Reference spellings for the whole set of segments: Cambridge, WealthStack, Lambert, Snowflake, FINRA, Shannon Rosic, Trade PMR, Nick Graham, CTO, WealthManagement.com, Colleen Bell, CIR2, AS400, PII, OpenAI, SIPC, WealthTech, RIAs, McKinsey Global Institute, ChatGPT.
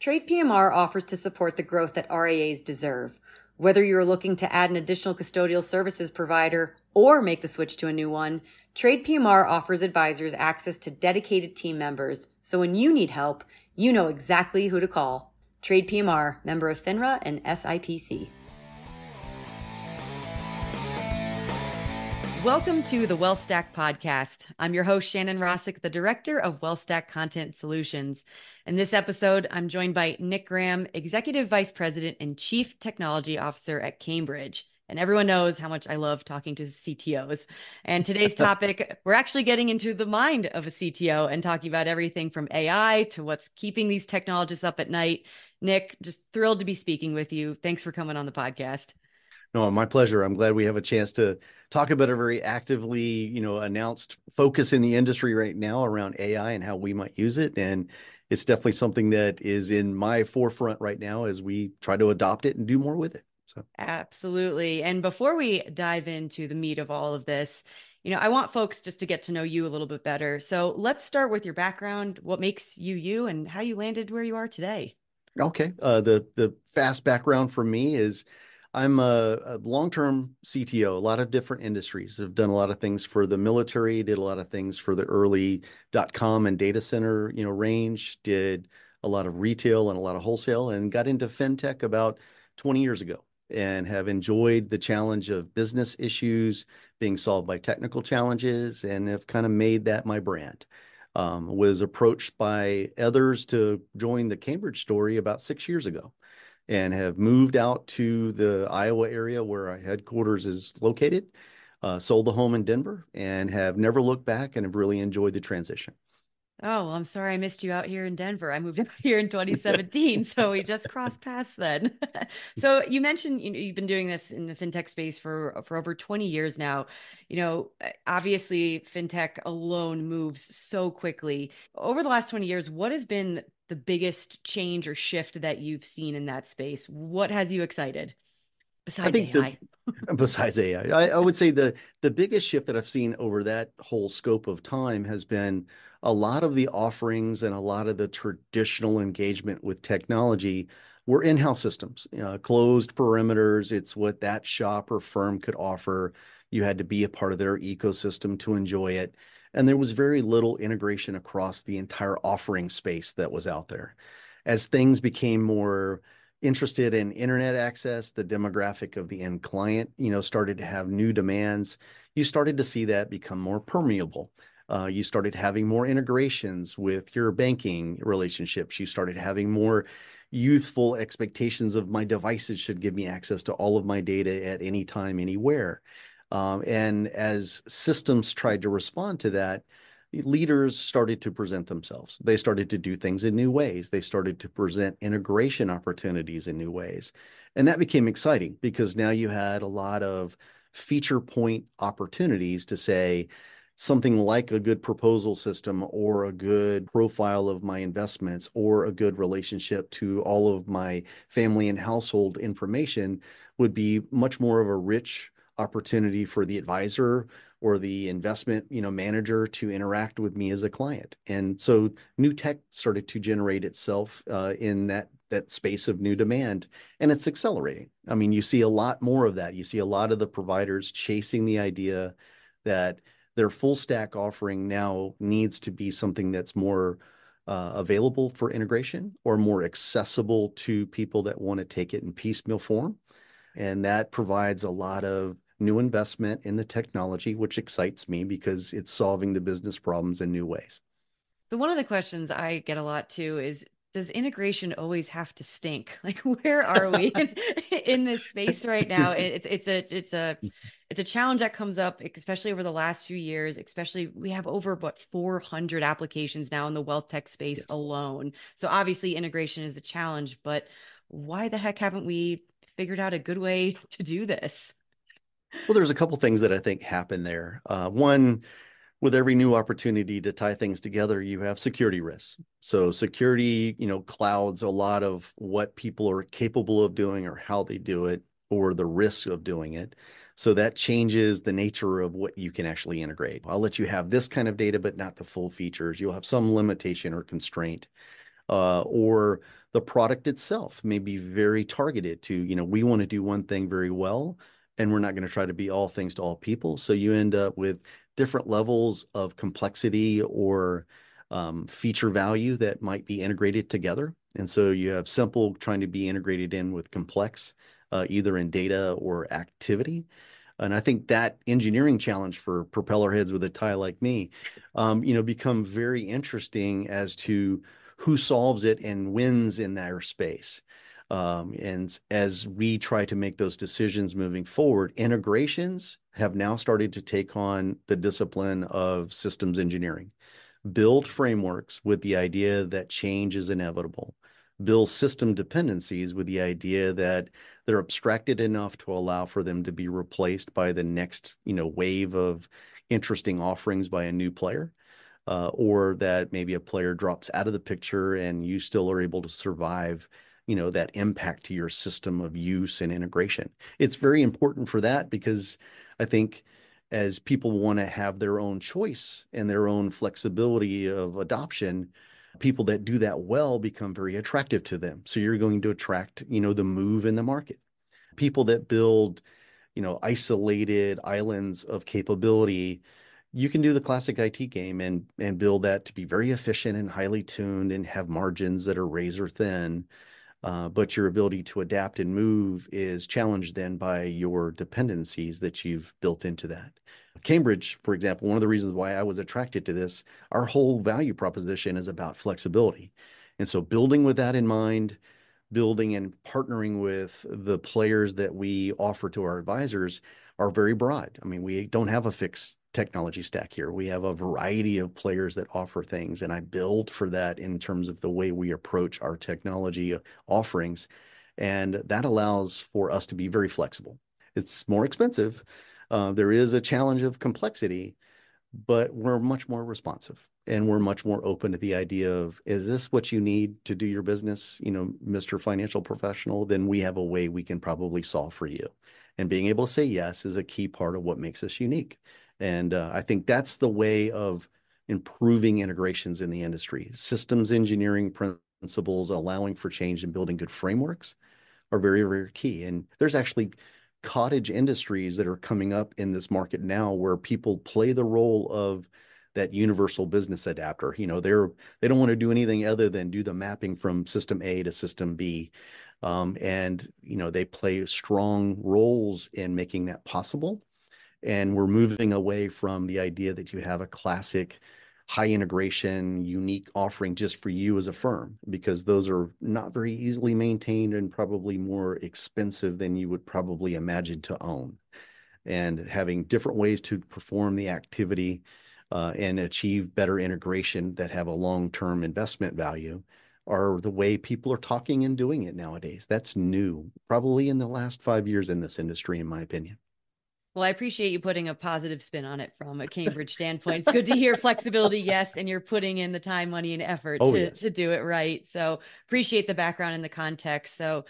Trade PMR offers to support the growth that RIAs deserve. Whether you're looking to add an additional custodial services provider or make the switch to a new one, Trade PMR offers advisors access to dedicated team members, so when you need help, you know exactly who to call. Trade PMR, member of FINRA and SIPC. Welcome to the WealthStack podcast. I'm your host, Shannon Rosic, the director of WealthStack Content Solutions. In this episode, I'm joined by Nick Graham, Executive Vice President and Chief Technology Officer at Cambridge. And everyone knows how much I love talking to CTOs. And today's topic, we're actually getting into the mind of a CTO and talking about everything from AI to what's keeping these technologists up at night. Nick, just thrilled to be speaking with you. Thanks for coming on the podcast. No, my pleasure. I'm glad we have a chance to talk about a very actively, announced focus in the industry right now around AI and how we might use it. And it's definitely something that is in my forefront right now as we try to adopt it and do more with it. So absolutely. And before we dive into the meat of all of this, I want folks just to get to know you a little bit better. So let's start with your background, what makes you you, and how you landed where you are today. Okay. The fast background for me is I'm a long-term CTO, a lot of different industries. I've done a lot of things for the military, did a lot of things for the early .com and data center, range, did a lot of retail and a lot of wholesale, and got into fintech about 20 years ago and have enjoyed the challenge of business issues being solved by technical challenges and have kind of made that my brand. Was approached by others to join the Cambridge story about 6 years ago, and have moved out to the Iowa area where our headquarters is located, sold the home in Denver, and have never looked back and have really enjoyed the transition. Oh, well, I'm sorry I missed you out here in Denver. I moved out here in 2017, so we just crossed paths then. So you mentioned you've been doing this in the fintech space for over 20 years now. Obviously fintech alone moves so quickly. Over the last 20 years, what has been the biggest change or shift that you've seen in that space? What has you excited besides AI? Besides AI, I would say the biggest shift that I've seen over that whole scope of time has been a lot of the offerings and a lot of the traditional engagement with technology were in-house systems, closed perimeters. It's what that shop or firm could offer. You had to be a part of their ecosystem to enjoy it. And there was very little integration across the entire offering space that was out there. As things became more interested in internet access, the demographic of the end client, started to have new demands. You started to see that become more permeable. You started having more integrations with your banking relationships. You started having more youthful expectations of my devices should give me access to all of my data at any time, anywhere. And as systems tried to respond to that, leaders started to present themselves. They started to do things in new ways. They started to present integration opportunities in new ways. And that became exciting because now you had a lot of feature point opportunities to say something like a good proposal system or a good profile of my investments or a good relationship to all of my family and household information would be much more of a rich opportunity for the advisor or the investment, manager to interact with me as a client. And so new tech started to generate itself in that space of new demand, and it's accelerating. I mean, you see a lot more of that. You see a lot of the providers chasing the idea that their full stack offering now needs to be something that's more available for integration or more accessible to people that want to take it in piecemeal form. And that provides a lot of new investment in the technology, which excites me because it's solving the business problems in new ways. So one of the questions I get a lot too is, does integration always have to stink? Like, where are we in this space right now? It's a challenge that comes up, especially over the last few years. Especially, we have over 400 applications now in the wealth tech space alone. So obviously integration is a challenge, but why the heck haven't we figured out a good way to do this? Well, there's a couple things that I think happen there. One, with every new opportunity to tie things together, you have security risks. So security, clouds a lot of what people are capable of doing or how they do it or the risk of doing it. So that changes the nature of what you can actually integrate. I'll let you have this kind of data, but not the full features. You'll have some limitation or constraint. or the product itself may be very targeted to, you know, we want to do one thing very well, and we're not going to try to be all things to all people. So you end up with different levels of complexity or feature value that might be integrated together. And so you have simple trying to be integrated in with complex, either in data or activity. And I think that engineering challenge for propeller heads with a tie like me, you know, become very interesting as to who solves it and wins in their space. And as we try to make those decisions moving forward, integrations have now started to take on the discipline of systems engineering. Build frameworks with the idea that change is inevitable. Build system dependencies with the idea that they're abstracted enough to allow for them to be replaced by the next, you know, wave of interesting offerings by a new player, or that maybe a player drops out of the picture and you still are able to survive, you know, that impact to your system of use and integration. It's very important for that, because I think as people want to have their own choice and their own flexibility of adoption, people that do that well become very attractive to them. So you're going to attract, you know, the move in the market. People that build, you know, isolated islands of capability, you can do the classic IT game and build that to be very efficient and highly tuned and have margins that are razor thin. But your ability to adapt and move is challenged then by your dependencies that you've built into that. Cambridge, for example, one of the reasons why I was attracted to this, our whole value proposition is about flexibility. And so building with that in mind, building and partnering with the players that we offer to our advisors are very broad. I mean, we don't have a fixed technology stack here. We have a variety of players that offer things, and I build for that in terms of the way we approach our technology offerings, and that allows for us to be very flexible. It's more expensive. There is a challenge of complexity, but we're much more responsive, and we're much more open to the idea of, is this what you need to do your business, you know, Mr. Financial Professional? Then we have a way we can probably solve for you. And being able to say yes is a key part of what makes us unique. And I think that's the way of improving integrations in the industry. Systems engineering principles, allowing for change and building good frameworks are very, very key. And there's actually cottage industries that are coming up in this market now where people play the role of that universal business adapter. You know, they don't want to do anything other than do the mapping from system A to system B. And, you know, they play strong roles in making that possible. And we're moving away from the idea that you have a classic high integration, unique offering just for you as a firm, because those are not very easily maintained and probably more expensive than you would probably imagine to own. And having different ways to perform the activity and achieve better integration that have a long-term investment value are the way people are talking and doing it nowadays. That's new, probably in the last 5 years in this industry, in my opinion. Well, I appreciate you putting a positive spin on it from a Cambridge standpoint. It's good to hear flexibility, yes, and you're putting in the time, money, and effort to do it right. So appreciate the background and the context. So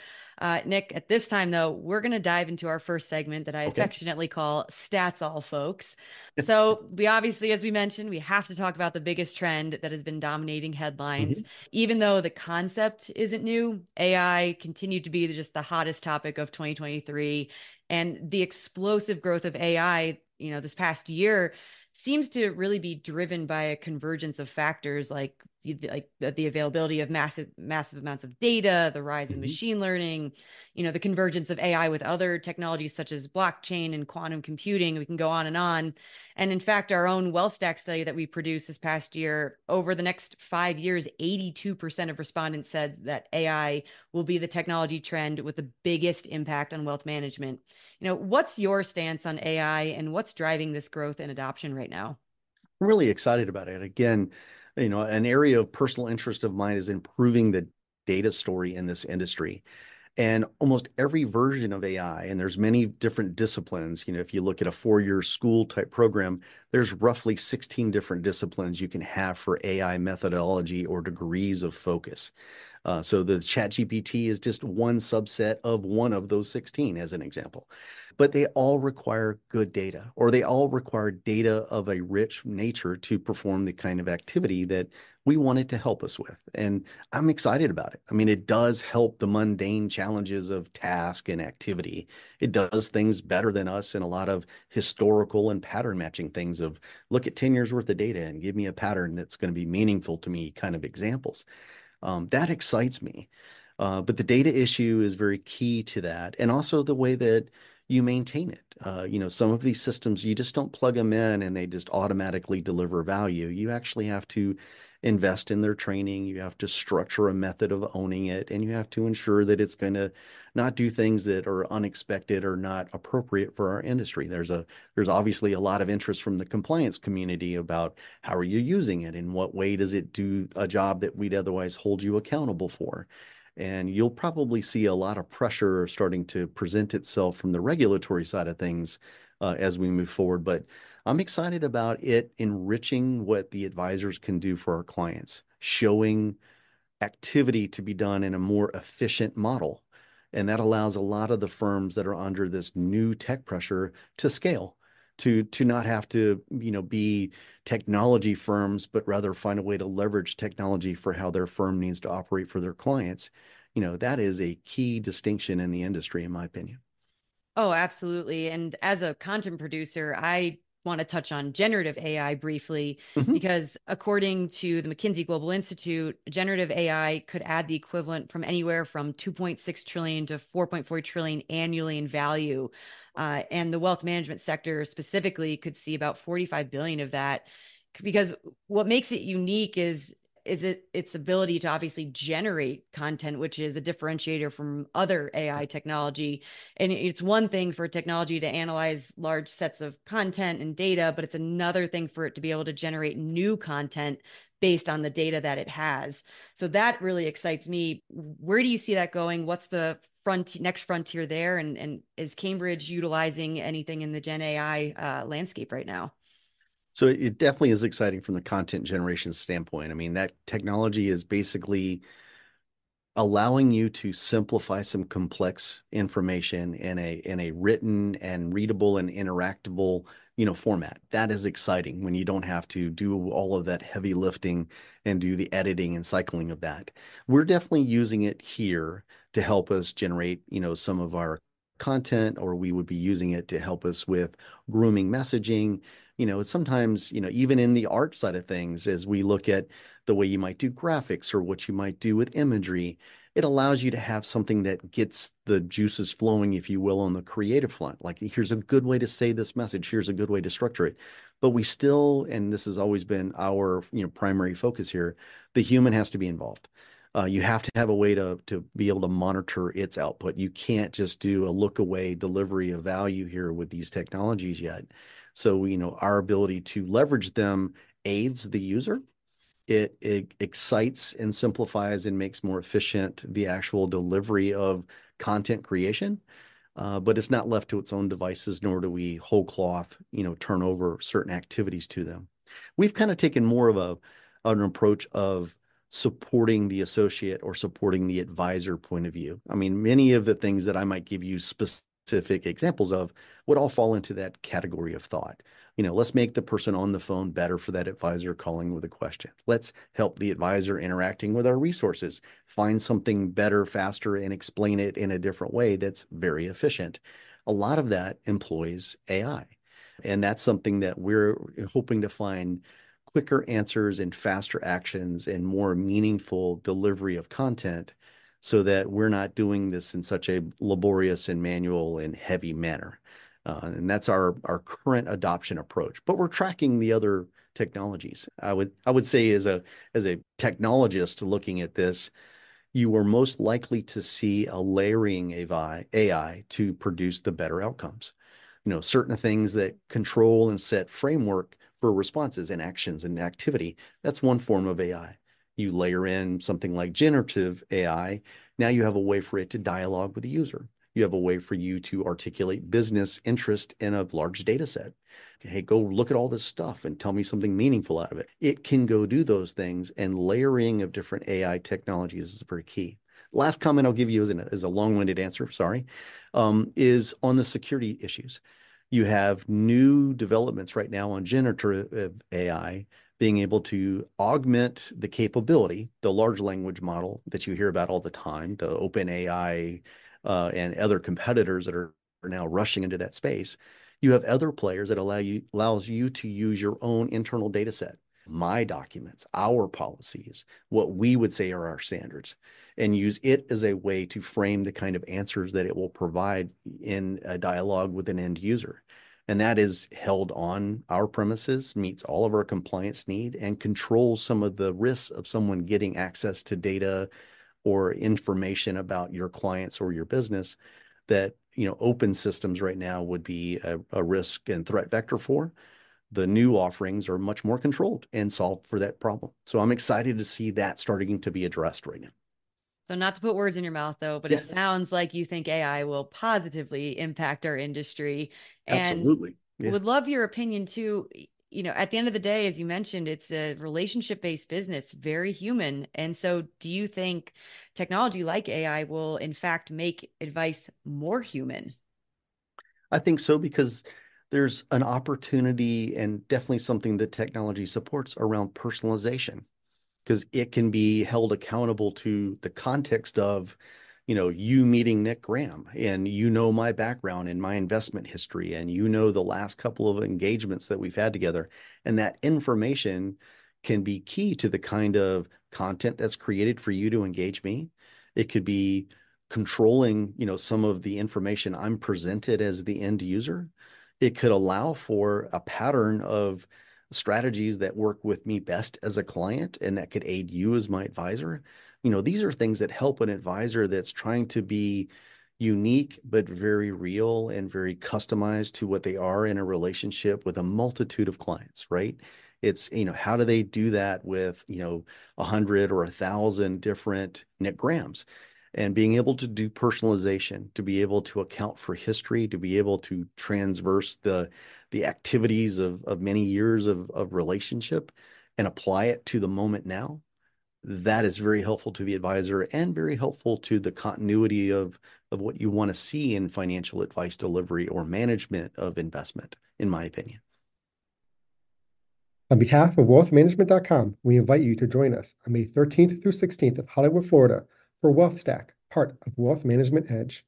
Nick, at this time, though, we're going to dive into our first segment that I affectionately call Stats All Folks. So we obviously, as we mentioned, we have to talk about the biggest trend that has been dominating headlines. Even though the concept isn't new, AI continued to be just the hottest topic of 2023. And the explosive growth of AI, you know, this past year seems to really be driven by a convergence of factors like the availability of massive amounts of data, the rise in machine learning, you know, the convergence of AI with other technologies such as blockchain and quantum computing. We can go on and on. And in fact, our own WealthStack study that we produced this past year, over the next 5 years, 82% of respondents said that AI will be the technology trend with the biggest impact on wealth management. You know, what's your stance on AI and what's driving this growth and adoption right now? I'm really excited about it. Again, you know, an area of personal interest of mine is improving the data story in this industry. And almost every version of AI, and there's many different disciplines, you know, if you look at a four-year school type program, there's roughly 16 different disciplines you can have for AI methodology or degrees of focus. So the ChatGPT is just one subset of one of those 16 as an example. But they all require good data, or they all require data of a rich nature to perform the kind of activity that we wanted to help us with. And I'm excited about it. I mean, it does help the mundane challenges of task and activity. It does things better than us in a lot of historical and pattern matching things of look at 10 years worth of data and give me a pattern that's going to be meaningful to me kind of examples. That excites me. But the data issue is very key to that. And also the way that you maintain it. You know, some of these systems, you just don't plug them in and they just automatically deliver value. You actually have to invest in their training. You have to structure a method of owning it, and you have to ensure that it's going to not do things that are unexpected or not appropriate for our industry. There's obviously a lot of interest from the compliance community about how are you using it? In what way does it do a job that we'd otherwise hold you accountable for? And you'll probably see a lot of pressure starting to present itself from the regulatory side of things as we move forward. But I'm excited about it enriching what the advisors can do for our clients, showing activity to be done in a more efficient model. And that allows a lot of the firms that are under this new tech pressure to scale, to not have to, you know, be technology firms, but rather find a way to leverage technology for how their firm needs to operate for their clients. You know, that is a key distinction in the industry, in my opinion. Oh, absolutely. And as a content producer, I want to touch on generative AI briefly, because according to the McKinsey Global Institute, generative AI could add the equivalent from anywhere from 2.6 trillion to 4.4 trillion annually in value. And the wealth management sector specifically could see about 45 billion of that, because what makes it unique is its ability to obviously generate content, which is a differentiator from other AI technology. And it's one thing for technology to analyze large sets of content and data, but it's another thing for it to be able to generate new content based on the data that it has. So that really excites me. Where do you see that going? What's the next frontier there? And is Cambridge utilizing anything in the Gen AI landscape right now? So it definitely is exciting from the content generation standpoint. I mean, that technology is basically allowing you to simplify some complex information in a written and readable and interactable, you know, format. That is exciting when you don't have to do all of that heavy lifting and do the editing and cycling of that. We're definitely using it here to help us generate, you know, some of our content, or we would be using it to help us with grooming messaging. You know, sometimes, you know, even in the art side of things, as we look at the way you might do graphics or what you might do with imagery, it allows you to have something that gets the juices flowing, if you will, on the creative front. Like, here's a good way to say this message. Here's a good way to structure it. But we still, and this has always been our, you know, primary focus here, the human has to be involved. You have to have a way to be able to monitor its output. You can't just do a look-away delivery of value here with these technologies yet. So, you know, our ability to leverage them aids the user. It excites and simplifies and makes more efficient the actual delivery of content creation, but it's not left to its own devices, nor do we whole cloth, you know, turn over certain activities to them. We've kind of taken more of an approach of supporting the associate or supporting the advisor point of view. I mean, many of the things that I might give you specific examples of would all fall into that category of thought. You know, let's make the person on the phone better for that advisor calling with a question. Let's help the advisor interacting with our resources, find something better, faster, and explain it in a different way that's very efficient. A lot of that employs AI. And that's something that we're hoping to find quicker answers and faster actions and more meaningful delivery of content, so that we're not doing this in such a laborious and manual and heavy manner. And that's our current adoption approach. But we're tracking the other technologies. I would say as a technologist looking at this, you are most likely to see a layering of AI to produce the better outcomes. You know, certain things that control and set framework for responses and actions and activity, that's one form of AI. You layer in something like generative AI, now you have a way for it to dialogue with the user. You have a way for you to articulate business interest in a large data set. Hey, go look at all this stuff and tell me something meaningful out of it. It can go do those things, and layering of different AI technologies is very key. Last comment I'll give you is a long-winded answer, sorry, is on the security issues. You have new developments right now on generative AI being able to augment the capability, the large language model that you hear about all the time, the OpenAI and other competitors that are now rushing into that space. You have other players that allows you to use your own internal data set, my documents, our policies, what we would say are our standards, and use it as a way to frame the kind of answers that it will provide in a dialogue with an end user. And that is held on our premises, meets all of our compliance need, and controls some of the risks of someone getting access to data or information about your clients or your business that, you know, open systems right now would be a risk and threat vector for. The new offerings are much more controlled and solve for that problem. So I'm excited to see that starting to be addressed right now. So not to put words in your mouth, though, but yes, it sounds like you think AI will positively impact our industry. Absolutely. And would love your opinion too. You know, at the end of the day, as you mentioned, it's a relationship-based business, very human. And so do you think technology like AI will in fact make advice more human? I think so, because there's an opportunity and definitely something that technology supports around personalization, because it can be held accountable to the context of, you know, you meeting Nick Graham, and you know my background and my investment history, and you know the last couple of engagements that we've had together. And that information can be key to the kind of content that's created for you to engage me. It could be controlling, you know, some of the information I'm presented as the end user. It could allow for a pattern of strategies that work with me best as a client, and that could aid you as my advisor. You know, these are things that help an advisor that's trying to be unique, but very real and very customized to what they are in a relationship with a multitude of clients, right? It's, you know, how do they do that with, you know, 100 or 1,000 different Nick Grahams? And being able to do personalization, to be able to account for history, to be able to transverse the activities of many years of relationship and apply it to the moment now, that is very helpful to the advisor and very helpful to the continuity of what you want to see in financial advice delivery or management of investment, in my opinion. On behalf of wealthmanagement.com, we invite you to join us on May 13th through 16th in Hollywood, Florida, for WealthStack, part of Wealth Management Edge.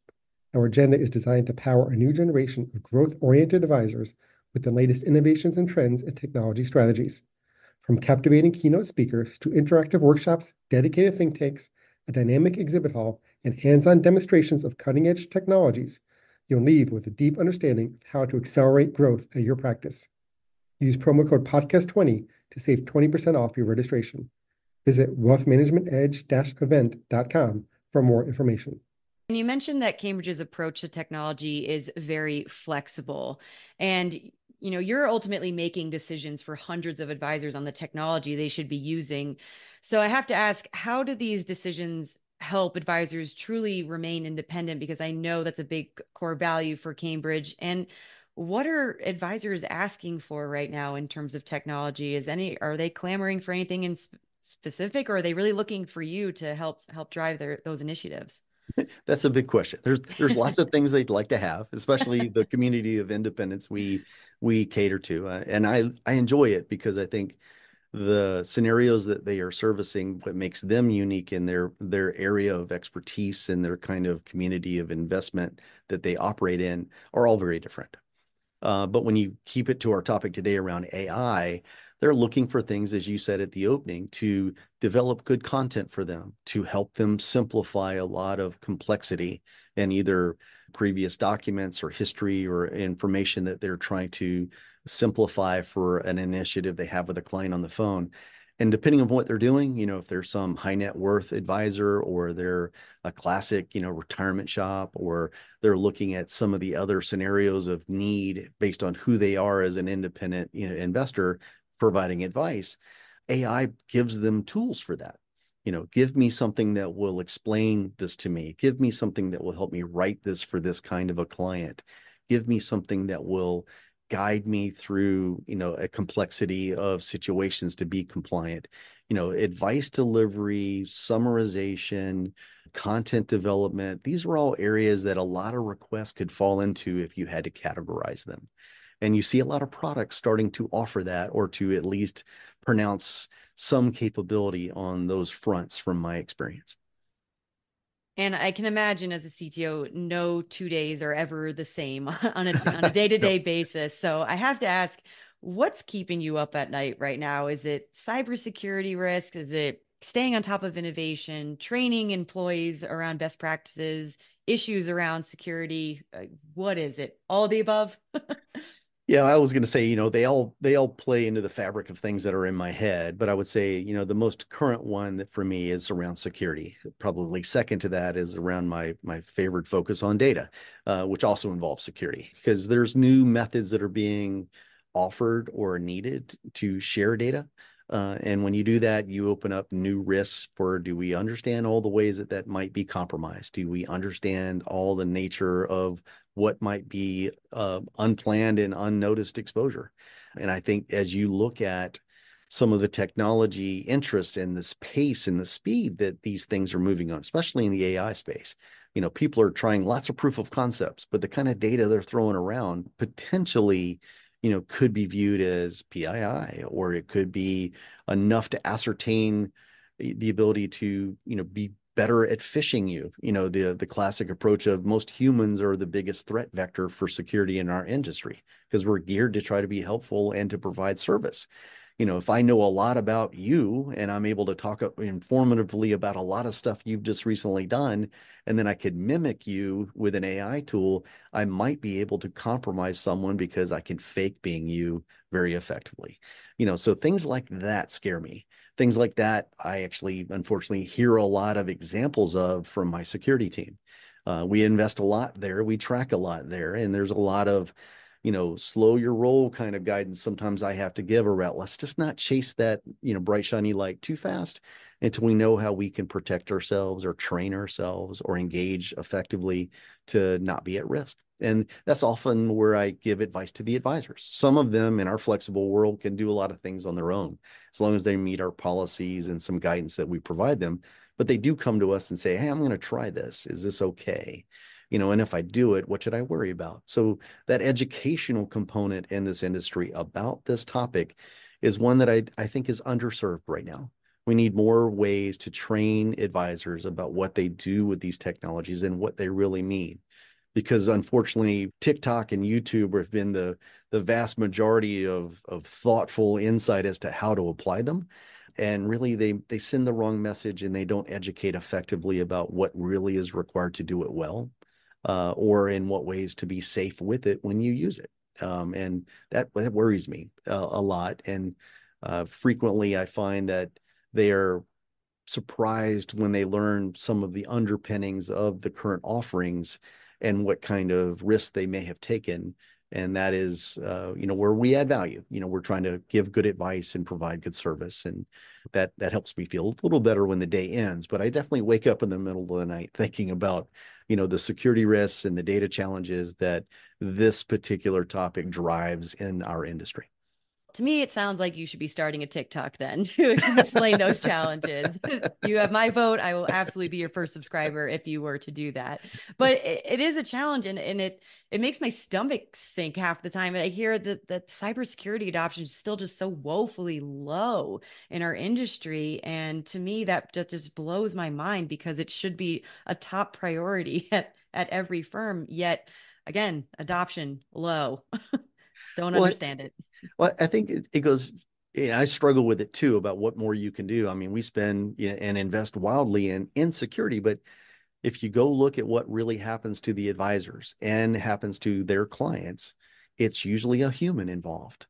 Our agenda is designed to power a new generation of growth-oriented advisors with the latest innovations and trends in technology strategies. From captivating keynote speakers to interactive workshops, dedicated think tanks, a dynamic exhibit hall, and hands-on demonstrations of cutting-edge technologies, you'll leave with a deep understanding of how to accelerate growth at your practice. Use promo code PODCAST20 to save 20% off your registration. Visit wealthmanagementedge-event.com for more information. And you mentioned that Cambridge's approach to technology is very flexible, and you know, you're ultimately making decisions for hundreds of advisors on the technology they should be using. So I have to ask, how do these decisions help advisors truly remain independent? Because I know that's a big core value for Cambridge. And what are advisors asking for right now in terms of technology? Are they clamoring for anything in specific, or are they really looking for you to help drive those initiatives? That's a big question. There's lots of things they'd like to have, especially the community of independents we cater to. And I enjoy it, because I think the scenarios that they are servicing, what makes them unique in their area of expertise and their kind of community of investment that they operate in, are all very different. But when you keep it to our topic today around AI, they're looking for things, as you said at the opening, to develop good content for them, to help them simplify a lot of complexity in either previous documents or history or information that they're trying to simplify for an initiative they have with a client on the phone. And depending on what they're doing, you know, if they're some high net worth advisor, or they're a classic, you know, retirement shop, or they're looking at some of the other scenarios of need based on who they are as an independent, you know, investor providing advice, AI gives them tools for that. You know, give me something that will explain this to me. Give me something that will help me write this for this kind of a client. Give me something that will guide me through, you know, a complexity of situations to be compliant. You know, advice delivery, summarization, content development, these are all areas that a lot of requests could fall into if you had to categorize them. And you see a lot of products starting to offer that, or to at least pronounce some capability on those fronts from my experience. And I can imagine as a CTO, no 2 days are ever the same on a day-to-day no. basis. So I have to ask, what's keeping you up at night right now? Is it cybersecurity risk? Is it staying on top of innovation, training employees around best practices, issues around security? What is it? All the above? Yeah, I was going to say, you know, they all play into the fabric of things that are in my head, but I would say, you know, the most current one that for me is around security. Probably second to that is around my favorite focus on data, which also involves security, because there's new methods that are being offered or needed to share data. And when you do that, you open up new risks for, do we understand all the ways that might be compromised? Do we understand all the nature of what might be unplanned and unnoticed exposure? And I think as you look at some of the technology interests and the pace and the speed that these things are moving on, especially in the AI space, you know, people are trying lots of proof of concepts, but the kind of data they're throwing around potentially, you know, could be viewed as PII, or it could be enough to ascertain the ability to, you know, be better at phishing you. You know, the classic approach of most humans are the biggest threat vector for security in our industry, because we're geared to try to be helpful and to provide service. You know, if I know a lot about you and I'm able to talk informatively about a lot of stuff you've just recently done, and then I could mimic you with an AI tool, I might be able to compromise someone because I can fake being you very effectively. You know, so things like that scare me. Things like that, I actually, unfortunately, hear a lot of examples of from my security team. We invest a lot there. We track a lot there. And there's a lot of, you know, slow your roll kind of guidance sometimes I have to give around, let's just not chase that, you know, bright shiny light too fast until we know how we can protect ourselves or train ourselves or engage effectively to not be at risk. And that's often where I give advice to the advisors. Some of them in our flexible world can do a lot of things on their own, as long as they meet our policies and some guidance that we provide them. But they do come to us and say, hey, I'm going to try this. Is this okay? You know, and if I do it, what should I worry about? So that educational component in this industry about this topic is one that I think is underserved right now. We need more ways to train advisors about what they do with these technologies and what they really mean. Because unfortunately, TikTok and YouTube have been the vast majority of thoughtful insight as to how to apply them. And really, they send the wrong message and they don't educate effectively about what really is required to do it well. Or in what ways to be safe with it when you use it. And that worries me a lot. And frequently I find that they are surprised when they learn some of the underpinnings of the current offerings and what kind of risks they may have taken. And that is, you know, where we add value. You know, we're trying to give good advice and provide good service. And that helps me feel a little better when the day ends. But I definitely wake up in the middle of the night thinking about, you know, the security risks and the data challenges that this particular topic drives in our industry. To me, it sounds like you should be starting a TikTok then to explain those challenges. You have my vote. I will absolutely be your first subscriber if you were to do that. But it is a challenge, and it makes my stomach sink half the time. I hear that cybersecurity adoption is still just so woefully low in our industry. And to me, that just blows my mind, because it should be a top priority at every firm. Yet, again, adoption low. Don't understand it. Well, I think it goes, you know, I struggle with it too, about what more you can do. I mean, we spend and invest wildly in security, but if you go look at what really happens to the advisors and happens to their clients, it's usually a human involved,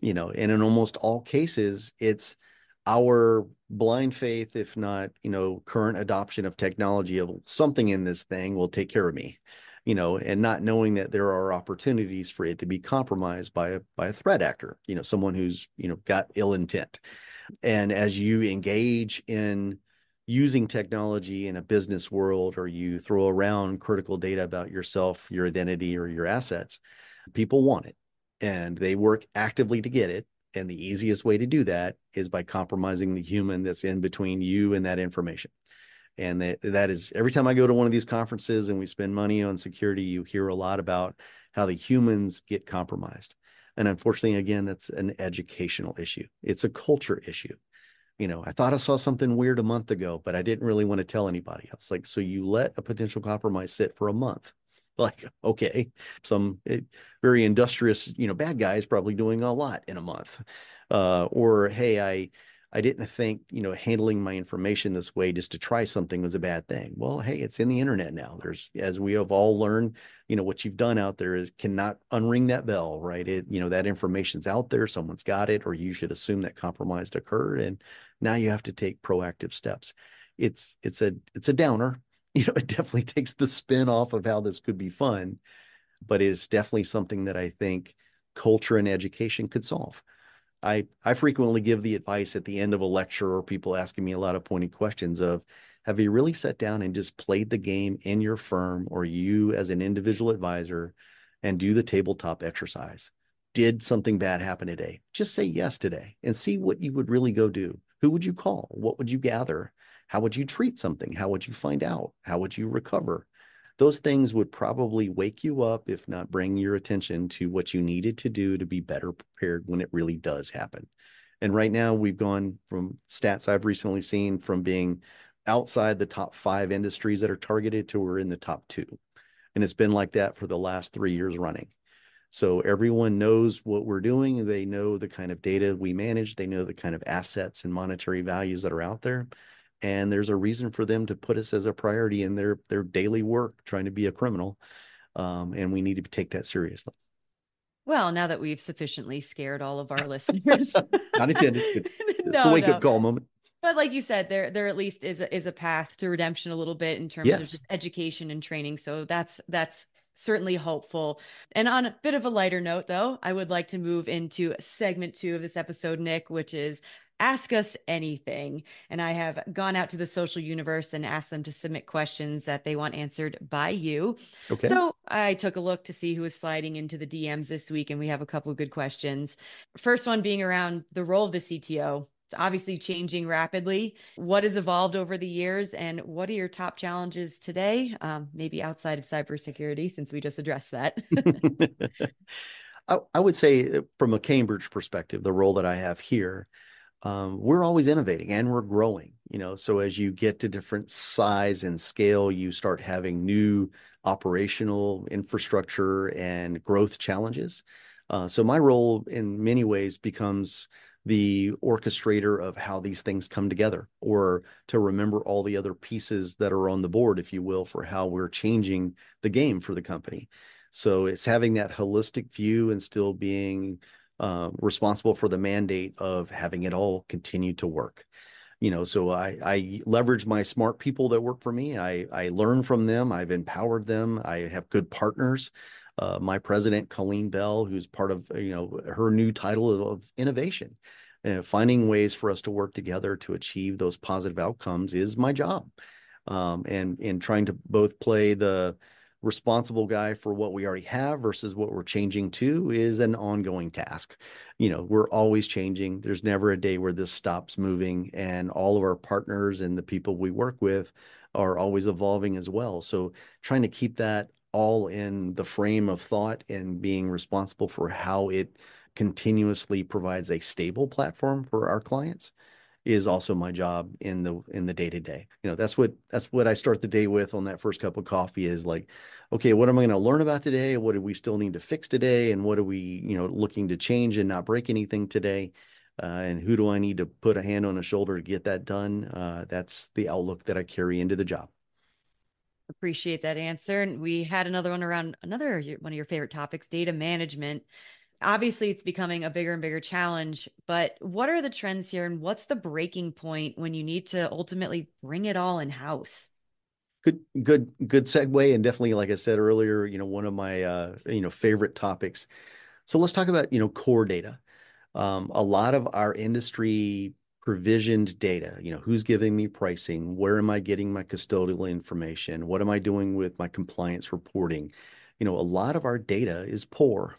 you know, and in almost all cases, it's our blind faith, if not, you know, current adoption of technology of something in this thing will take care of me. You know, and not knowing that there are opportunities for it to be compromised by a threat actor, you know, someone who's, you know, got ill intent. And as you engage in using technology in a business world, or you throw around critical data about yourself, your identity, or your assets, people want it and they work actively to get it. And the easiest way to do that is by compromising the human that's in between you and that information. And that is, every time I go to one of these conferences and we spend money on security, you hear a lot about how the humans get compromised. And unfortunately, again, that's an educational issue. It's a culture issue. You know, I thought I saw something weird a month ago, but I didn't really want to tell anybody. I was like, so you let a potential compromise sit for a month. Like, okay, some very industrious, you know, bad guy is probably doing a lot in a month. Or, hey, I didn't think, you know, handling my information this way just to try something was a bad thing. Well, hey, it's in the internet now. There's, as we have all learned, you know, what you've done out there is cannot unring that bell, right? It, you know, that information's out there, someone's got it, or you should assume that compromise occurred. And now you have to take proactive steps. It's a downer. You know, it definitely takes the spin off of how this could be fun, but it's definitely something that I think culture and education could solve. I frequently give the advice at the end of a lecture or people asking me a lot of pointed questions of, have you really sat down and just played the game in your firm or you as an individual advisor and do the tabletop exercise? Did something bad happen today? Just say yes today and see what you would really go do. Who would you call? What would you gather? How would you treat something? How would you find out? How would you recover? Those things would probably wake you up, if not bring your attention to what you needed to do to be better prepared when it really does happen. And right now we've gone from stats I've recently seen from being outside the top 5 industries that are targeted to we're in the top 2. And it's been like that for the last 3 years running. So everyone knows what we're doing. They know the kind of data we manage. They know the kind of assets and monetary values that are out there. And there's a reason for them to put us as a priority in their daily work, trying to be a criminal. And we need to take that seriously. Well, now that we've sufficiently scared all of our listeners. Not intended. It's a wake-up call moment. But like you said, there at least is a path to redemption a little bit in terms of just education and training. So that's certainly hopeful. And on a bit of a lighter note, though, I would like to move into segment 2 of this episode, Nick, which is Ask Us Anything. And I have gone out to the social universe and asked them to submit questions that they want answered by you. Okay. So I took a look to see who was sliding into the DMs this week, and we have a couple of good questions. First one being around the role of the CTO. It's obviously changing rapidly. What has evolved over the years, and what are your top challenges today? Maybe outside of cybersecurity, since we just addressed that. I would say from a Cambridge perspective, the role that I have here, we're always innovating and we're growing, you know, so as you get to different size and scale, you start having new operational infrastructure and growth challenges. So my role in many ways becomes the orchestrator of how these things come together, or to remember all the other pieces that are on the board, if you will, for how we're changing the game for the company. So it's having that holistic view and still being responsible for the mandate of having it all continue to work. You know, so I leverage my smart people that work for me. I learn from them. I've empowered them. I have good partners. My president, Colleen Bell, who's part of, you know, her new title of innovation, and finding ways for us to work together to achieve those positive outcomes is my job. And trying to both play the responsible guy for what we already have versus what we're changing to is an ongoing task. You know, we're always changing. There's never a day where this stops moving, and all of our partners and the people we work with are always evolving as well. So trying to keep that all in the frame of thought and being responsible for how it continuously provides a stable platform for our clients is also my job in the day-to-day. You know, that's what I start the day with on that first cup of coffee is like, okay, what am I going to learn about today? What do we still need to fix today? And what are we, you know, looking to change and not break anything today? And who do I need to put a hand on a shoulder to get that done? That's the outlook that I carry into the job. Appreciate that answer. And we had another one around another one of your favorite topics, data management. Obviously, it's becoming a bigger and bigger challenge, but what are the trends here and what's the breaking point when you need to ultimately bring it all in-house? Good segue. And definitely, like I said earlier, you know, one of my, you know, favorite topics. So let's talk about, you know, core data. A lot of our industry provisioned data, you know, who's giving me pricing? Where am I getting my custodial information? What am I doing with my compliance reporting? You know, a lot of our data is poor.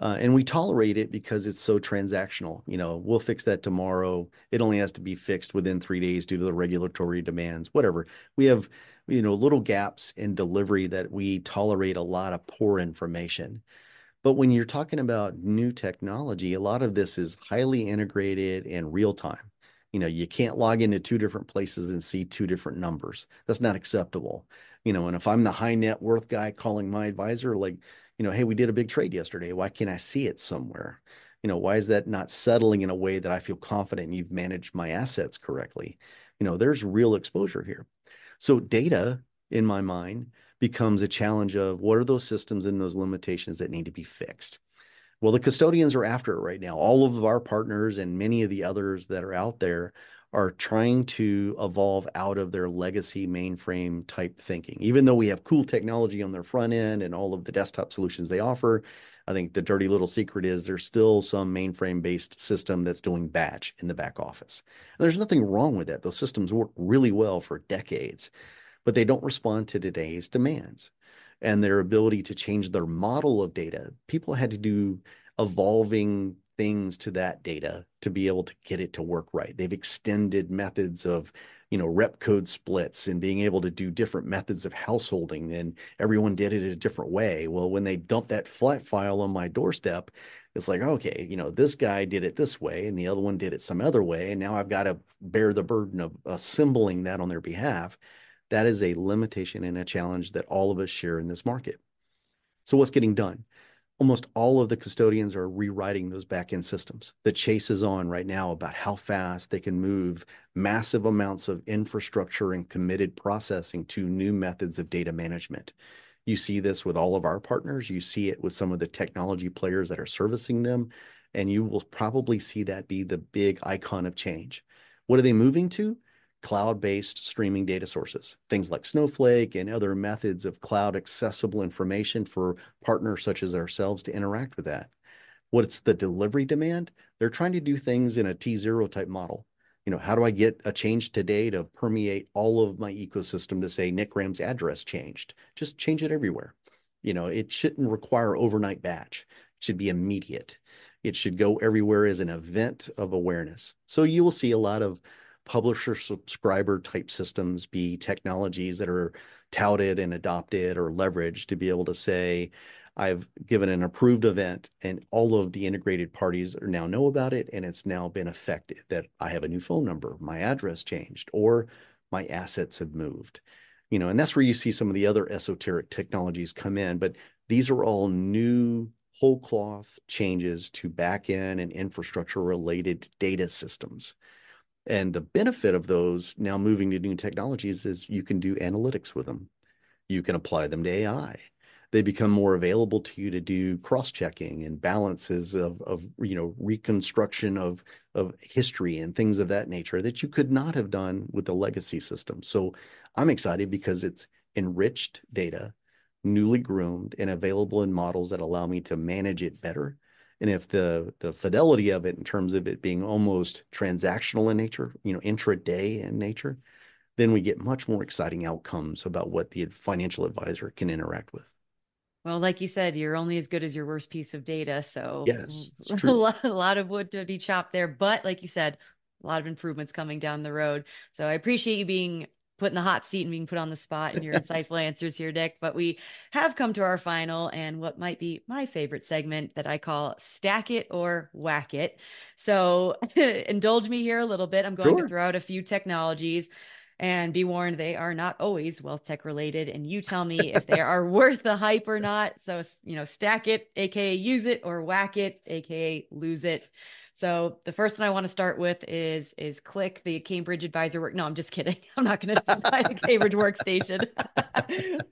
And we tolerate it because it's so transactional. You know, we'll fix that tomorrow. It only has to be fixed within 3 days due to the regulatory demands, whatever. We have, you know, little gaps in delivery that we tolerate a lot of poor information. But when you're talking about new technology, a lot of this is highly integrated and real time. You know, you can't log into two different places and see two different numbers. That's not acceptable. You know, and if I'm the high net worth guy calling my advisor, like, you know, hey, we did a big trade yesterday. Why can't I see it somewhere? You know, why is that not settling in a way that I feel confident you've managed my assets correctly? You know, there's real exposure here. So data, in my mind, becomes a challenge of what are those systems and those limitations that need to be fixed? Well, the custodians are after it right now. All of our partners and many of the others that are out there are trying to evolve out of their legacy mainframe type thinking. Even though we have cool technology on their front end and all of the desktop solutions they offer, I think the dirty little secret is there's still some mainframe-based system that's doing batch in the back office. And there's nothing wrong with that. Those systems work really well for decades, but they don't respond to today's demands and their ability to change their model of data. People had to do evolving things to that data to be able to get it to work right. They've extended methods of, you know, rep code splits and being able to do different methods of householding, and everyone did it a different way. Well, when they dump that flat file on my doorstep, it's like, okay, you know, this guy did it this way and the other one did it some other way, and now I've got to bear the burden of assembling that on their behalf. That is a limitation and a challenge that all of us share in this market. So what's getting done? Almost all of the custodians are rewriting those back-end systems. The chase is on right now about how fast they can move massive amounts of infrastructure and committed processing to new methods of data management. You see this with all of our partners. You see it with some of the technology players that are servicing them, and you will probably see that be the big icon of change. What are they moving to? Cloud-based streaming data sources, things like Snowflake and other methods of cloud-accessible information for partners such as ourselves to interact with that. What's the delivery demand? They're trying to do things in a T0 type model. You know, how do I get a change today to permeate all of my ecosystem to say Nick Graham's address changed? Just change it everywhere. You know, it shouldn't require overnight batch. It should be immediate. It should go everywhere as an event of awareness. So you will see a lot of publisher subscriber type systems be technologies that are touted and adopted or leveraged to be able to say, I've given an approved event and all of the integrated parties are now know about it, and it's now been effected that I have a new phone number, my address changed, or my assets have moved. You know, and that's where you see some of the other esoteric technologies come in, but these are all new whole cloth changes to back-end and infrastructure related data systems. And the benefit of those now moving to new technologies is you can do analytics with them. You can apply them to AI. They become more available to you to do cross-checking and balances of you know, reconstruction of history and things of that nature that you could not have done with the legacy system. So I'm excited because it's enriched data, newly groomed, and available in models that allow me to manage it better. And if the fidelity of it in terms of it being almost transactional in nature, you know, intraday in nature, then we get much more exciting outcomes about what the financial advisor can interact with. Well, like you said, you're only as good as your worst piece of data. So yes, it's true. A lot of wood to be chopped there. But like you said, a lot of improvements coming down the road. So I appreciate you being put in the hot seat and being put on the spot and your insightful answers here, Nick. But we have come to our final and what might be my favorite segment that I call Stack It or Whack It. So indulge me here a little bit. I'm going to throw out a few technologies, and be warned, they are not always wealth tech related. And you tell me if they are worth the hype or not. So, you know, stack it, AKA use it, or whack it, AKA lose it. So the first one I want to start with is Click, the Cambridge advisor work. No, I'm just kidding. I'm not going to design a Cambridge workstation.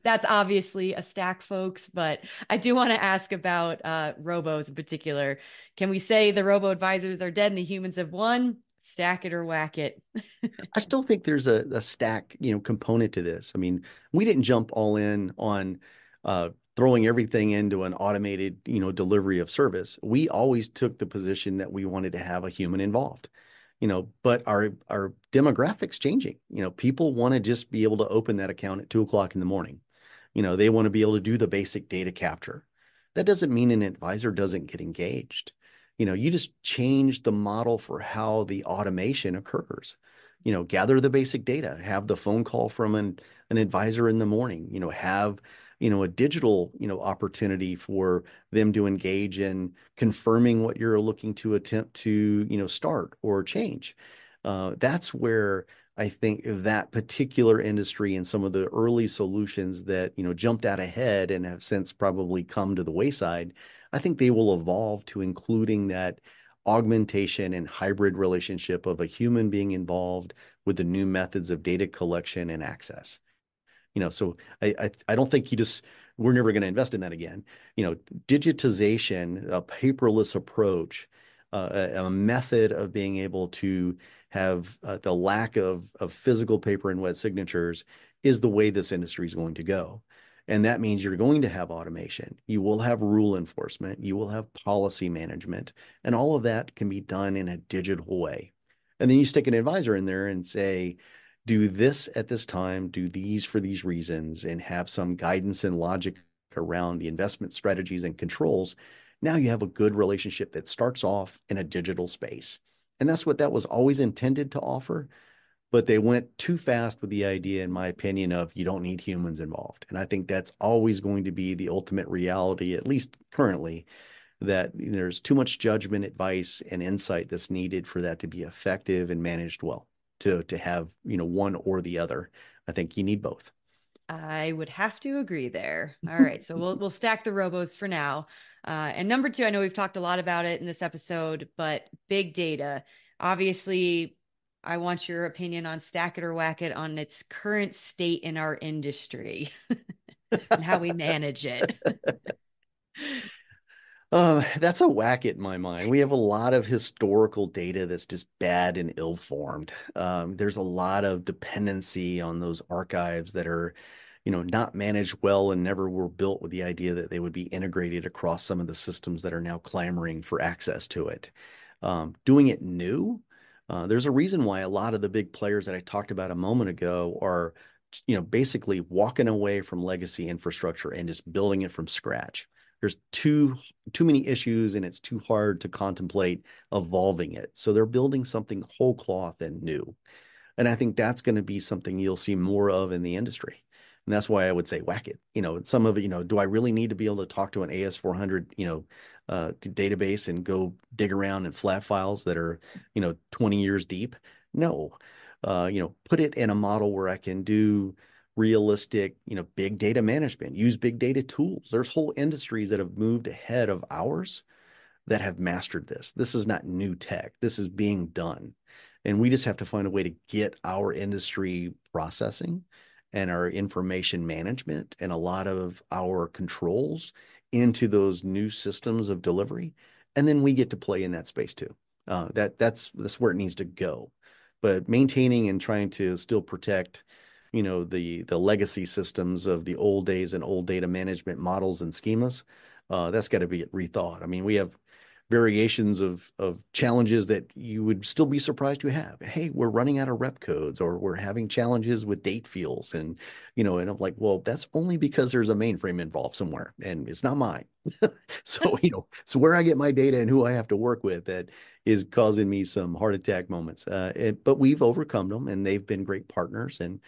That's obviously a stack, folks. But I do want to ask about robos in particular. Can we say the robo advisors are dead and the humans have won? Stack it or whack it. I still think there's a stack, you know, component to this. I mean, we didn't jump all in on throwing everything into an automated, you know, delivery of service. We always took the position that we wanted to have a human involved, you know, but our demographics changing. You know, people want to just be able to open that account at 2 o'clock in the morning. You know, they want to be able to do the basic data capture. That doesn't mean an advisor doesn't get engaged. You know, you just change the model for how the automation occurs. you know, gather the basic data, have the phone call from an advisor in the morning, you know, have, you know, a digital, you know, opportunity for them to engage in confirming what you're looking to attempt to, you know, start or change. That's where I think that particular industry and some of the early solutions that, you know, jumped out ahead and have since probably come to the wayside, I think they will evolve to including that augmentation and hybrid relationship of a human being involved with the new methods of data collection and access. You know, so I don't think you just, we're never going to invest in that again. You know, digitization, a paperless approach, a method of being able to have the lack of physical paper and wet signatures is the way this industry is going to go. And that means you're going to have automation. You will have rule enforcement. You will have policy management. And all of that can be done in a digital way. And then you stick an advisor in there and say, do this at this time, do these for these reasons, and have some guidance and logic around the investment strategies and controls. Now you have a good relationship that starts off in a digital space. And that's what that was always intended to offer. But they went too fast with the idea, in my opinion, of you don't need humans involved. And I think that's always going to be the ultimate reality, at least currently, that there's too much judgment, advice, and insight that's needed for that to be effective and managed well, to have, you know, one or the other. I think you need both. I would have to agree there. All right. So we'll stack the robos for now. And number two, I know we've talked a lot about it in this episode, but big data, obviously. I want your opinion on Stack It or Whack It on its current state in our industry and how we manage it. That's a whack it in my mind. We have a lot of historical data that's just bad and ill-formed. There's a lot of dependency on those archives that are, you know, not managed well and never were built with the idea that they would be integrated across some of the systems that are now clamoring for access to it. Doing it new. There's a reason why a lot of the big players that I talked about a moment ago are, you know, basically walking away from legacy infrastructure and just building it from scratch. There's too many issues and it's too hard to contemplate evolving it. So they're building something whole cloth and new. And I think that's going to be something you'll see more of in the industry. And that's why I would say whack it. You know, some of it, you know, do I really need to be able to talk to an AS400, you know, database and go dig around in flat files that are, you know, 20 years deep? No. You know, put it in a model where I can do realistic, you know, big data management, use big data tools. There's whole industries that have moved ahead of ours that have mastered this. This is not new tech. This is being done. And we just have to find a way to get our industry processing and our information management and a lot of our controls into those new systems of delivery. And then we get to play in that space too. That's where it needs to go. But maintaining and trying to still protect, you know, the legacy systems of the old days and old data management models and schemas, that's got to be rethought. I mean, we have variations of challenges that you would still be surprised you have. Hey, we're running out of rep codes, or we're having challenges with date fields. And, you know, and I'm like, well, that's only because there's a mainframe involved somewhere and it's not mine. So, you know, so where I get my data and who I have to work with, that is causing me some heart attack moments. But we've overcome them and they've been great partners. And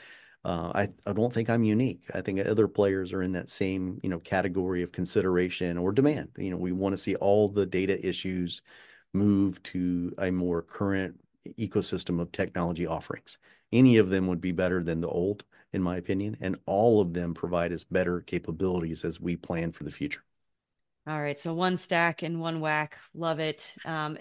I don't think I'm unique. I think other players are in that same, you know, category of consideration or demand. You know, we want to see all the data issues move to a more current ecosystem of technology offerings. Any of them would be better than the old, in my opinion, and all of them provide us better capabilities as we plan for the future. All right. So one stack and one whack. Love it.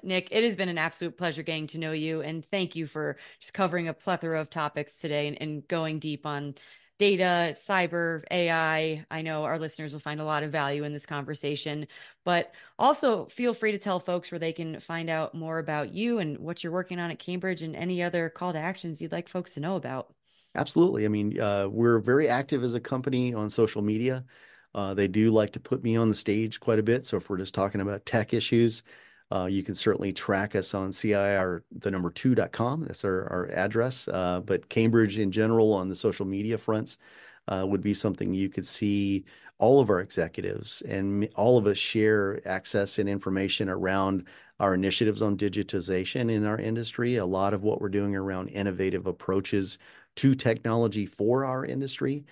Nick, it has been an absolute pleasure getting to know you. And thank you for just covering a plethora of topics today and going deep on data, cyber, AI. I know our listeners will find a lot of value in this conversation, but also feel free to tell folks where they can find out more about you and what you're working on at Cambridge and any other call to actions you'd like folks to know about. Absolutely. I mean, we're very active as a company on social media. They do like to put me on the stage quite a bit. So if we're just talking about tech issues, You can certainly track us on CIR2.com. That's our address. But Cambridge in general on the social media fronts would be something you could see all of our executives and all of us share access and information around our initiatives on digitization in our industry. A lot of what we're doing around innovative approaches to technology for our industry.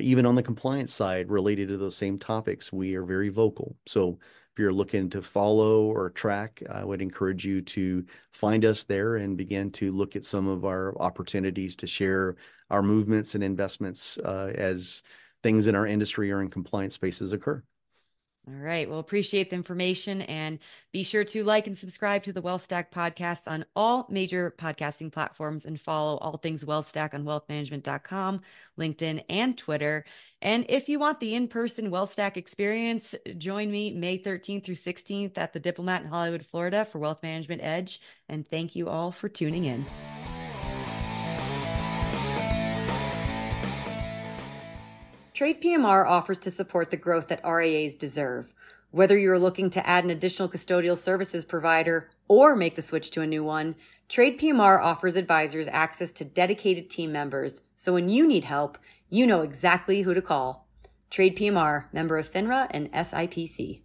Even on the compliance side related to those same topics, we are very vocal. So if you're looking to follow or track, I would encourage you to find us there and begin to look at some of our opportunities to share our movements and investments as things in our industry or in compliance spaces occur. All right. Well, appreciate the information and be sure to like and subscribe to the WealthStack podcast on all major podcasting platforms and follow all things WealthStack on wealthmanagement.com, LinkedIn, and Twitter. And if you want the in-person WealthStack experience, join me May 13th through 16th at the Diplomat in Hollywood, Florida for Wealth Management Edge. And thank you all for tuning in. Trade PMR offers to support the growth that RIAs deserve. Whether you're looking to add an additional custodial services provider or make the switch to a new one, Trade PMR offers advisors access to dedicated team members. So when you need help, you know exactly who to call. Trade PMR, member of FINRA and SIPC.